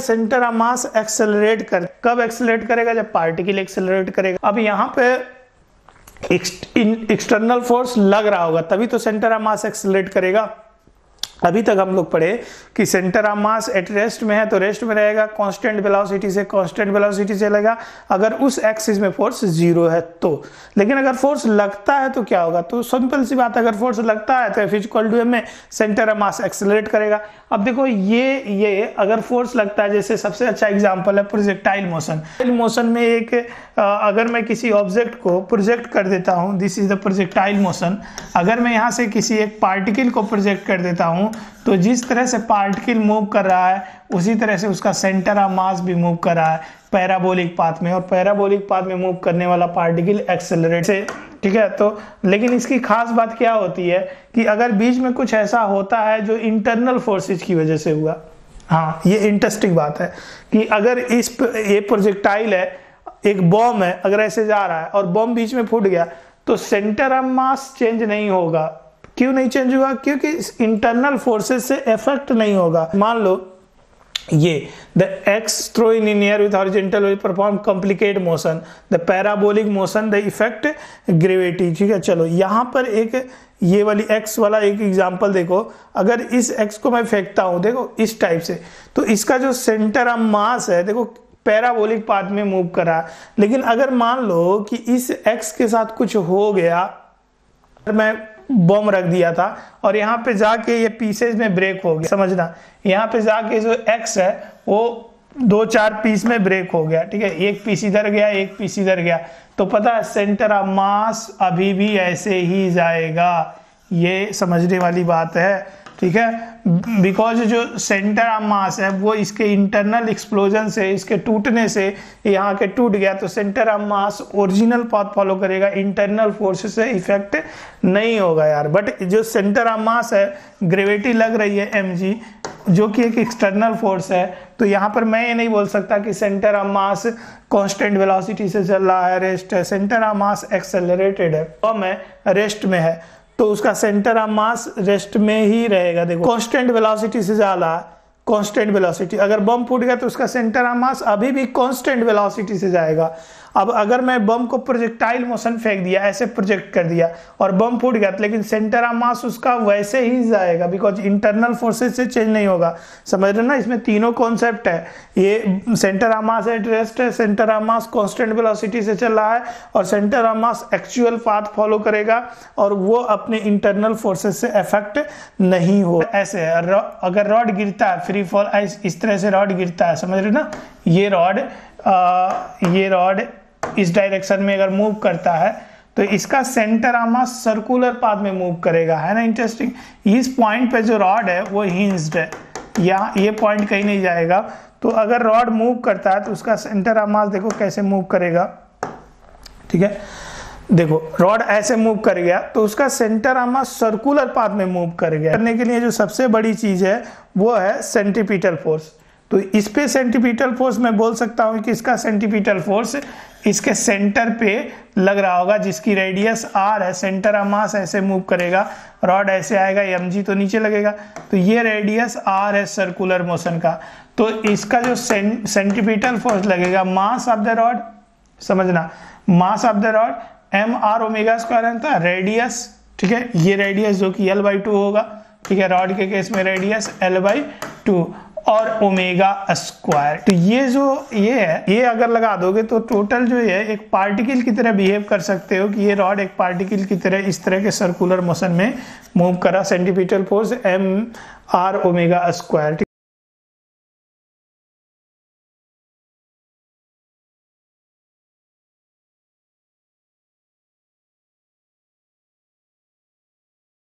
Centre of mass accelerate कर, कब accelerate करेगा? जब पार्टिकल एक्सेलरेट करेगा। अब यहाँ पे एक्सटर्नल फोर्स लग रहा होगा तभी तो सेंटर ऑफ मास एक्सेलरेट करेगा। अभी तक हम लोग पढ़े कि centre of mass at rest में है तो रेस्ट में रहेगा, कांस्टेंट वेलोसिटी से कांस्टेंट वेलोसिटी चलेगा, अगर उस एक्सिस में फोर्स जीरो है तो। लेकिन अगर फोर्स लगता है तो क्या होगा? तो सिंपल सी बात, अगर फोर्स लगता है तो F=m में सेंटर ऑफ मास एक्सेलरेट करेगा। अब देखो ये अगर फोर्स लगता है, जैसे सबसे अच्छा एग्जाम्पल है प्रोजेक्टाइल मोशन। मोशन में एक अगर मैं किसी ऑब्जेक्ट को प्रोजेक्ट कर देता हूँ, this is the projectile motion. अगर मैं यहाँ से किसी एक पार्टिकल को प्रोजेक्ट कर देता हूँ तो जिस तरह से पार्टिकल मूव कर रहा है उसी तरह से उसका सेंटर ऑफ मास भी मूव कर रहा है पैराबोलिक पाथ में, और पैराबोलिक पाथ में मूव करने वाला पार्टिकल एक्सेलरेट से, ठीक है। तो लेकिन इसकी खास बात क्या होती है कि अगर बीच में कुछ ऐसा होता है जो इंटरनल फोर्सेज की वजह से हुआ, हाँ ये इंटरेस्टिंग बात है कि अगर ये प्रोजेक्टाइल है, एक बॉम्ब है, अगर ऐसे जा रहा है और बॉम्ब बीच में फूट गया तो सेंटर ऑफ मास चेंज नहीं होगा। क्यों नहीं चेंज हुआ? क्योंकि इंटरनल फोर्सेस से इफेक्ट नहीं होगा। मान लो ये the x throw in in air with horizontal well perform complicate motion the parabolic motion the effect gravity, ठीक है। चलो यहाँ पर एक ये वाली एक्स वाला एक एग्जाम्पल देखो। अगर इस एक्स को मैं फेंकता हूँ, देखो इस टाइप से, तो इसका जो सेंटर ऑफ मास है देखो पैराबोलिक पाथ में मूव कर रहा है। लेकिन अगर मान लो कि इस एक्स के साथ कुछ हो गया, मैं बॉम्ब रख दिया था और यहाँ पे जाके ये पीसेज में ब्रेक हो गया, समझना यहाँ पे जाके जो एक्स है वो दो चार पीस में ब्रेक हो गया, ठीक है, एक पीस इधर गया एक पीस इधर गया, तो पता है सेंटर ऑफ मास अभी भी ऐसे ही जाएगा। ये समझने वाली बात है, ठीक है, बिकॉज जो सेंटर ऑफ मास है वो इसके इंटरनल एक्सप्लोजन से, इसके टूटने से, यहाँ के टूट गया तो centre of mass original path follow करेगा, इंटरनल फोर्सेस से इफेक्ट नहीं होगा यार। बट जो सेंटर ऑफ मास है ग्रेविटी लग रही है mg, जो कि एक एक्सटर्नल फोर्स है, तो यहाँ पर मैं ये नहीं बोल सकता कि centre of mass constant velocity से चल रहा है, रेस्ट है, सेंटर ऑफ मास एक्सेलरेटेड है, कम है, रेस्ट में है तो उसका सेंटर ऑफ मास रेस्ट में ही रहेगा। देखो कांस्टेंट वेलोसिटी से ज्यादा, कांस्टेंट वेलोसिटी, अगर बम फूट गया तो उसका सेंटर ऑफ मास अभी भी कांस्टेंट वेलोसिटी से जाएगा। अब अगर मैं बम को प्रोजेक्टाइल मोशन फेंक दिया, ऐसे प्रोजेक्ट कर दिया और बम फूट गया, लेकिन सेंटर ऑफ मास उसका वैसे ही जाएगा बिकॉज इंटरनल फोर्सेज से चेंज नहीं होगा। समझ रहे हो ना, इसमें तीनों कॉन्सेप्ट है, ये centre of mass at rest है, centre of mass constant velocity से चल रहा है और centre of mass actual path follow करेगा और वो अपने इंटरनल फोर्सेज से इफेक्ट नहीं हो। ऐसे है, अगर रॉड गिरता है फ्री फॉल, इस तरह से रॉड गिरता है, समझ रहे हो ना, ये रॉड इस डायरेक्शन में अगर मूव करता है तो इसका centre of mass circular path में मूव करेगा, है ना इंटरेस्टिंग। इस पॉइंट पे जो रॉड है वो हिंज्ड है, यहाँ ये पॉइंट कहीं नहीं जाएगा, तो अगर रॉड मूव करता है तो उसका सेंटर ऑफ मास देखो कैसे मूव करेगा, ठीक है। देखो रॉड ऐसे मूव कर गया तो उसका centre of mass circular path में मूव कर गया। करने के लिए जो सबसे बड़ी चीज है वो है सेंट्रीपिटल फोर्स, तो इस पे सेंट्रीपिटल फोर्स मैं बोल सकता हूँ कि इसका सेंट्रीपिटल फोर्स इसके सेंटर पे लग रहा होगा जिसकी रेडियस r है। सेंटर ऑफ मास ऐसे मूव करेगा, रॉड ऐसे आएगा, mg तो नीचे लगेगा, तो ये रेडियस r है सर्कुलर मोशन का, तो इसका जो सेंट्रीपिटल फोर्स लगेगा मास ऑफ द रॉड, समझना mass of the rod mr omega square होता है, रेडियस, ठीक है, ये रेडियस जो कि l/2 होगा, ठीक है, रॉड के केस में रेडियस l/2 और ओमेगा स्क्वायर। तो ये जो ये है ये अगर लगा दोगे तो टोटल जो ये एक पार्टिकल की तरह बिहेव कर सकते हो कि ये रॉड एक पार्टिकल की तरह इस तरह के सर्कुलर मोशन में मूव करा, centripetal force mr omega square.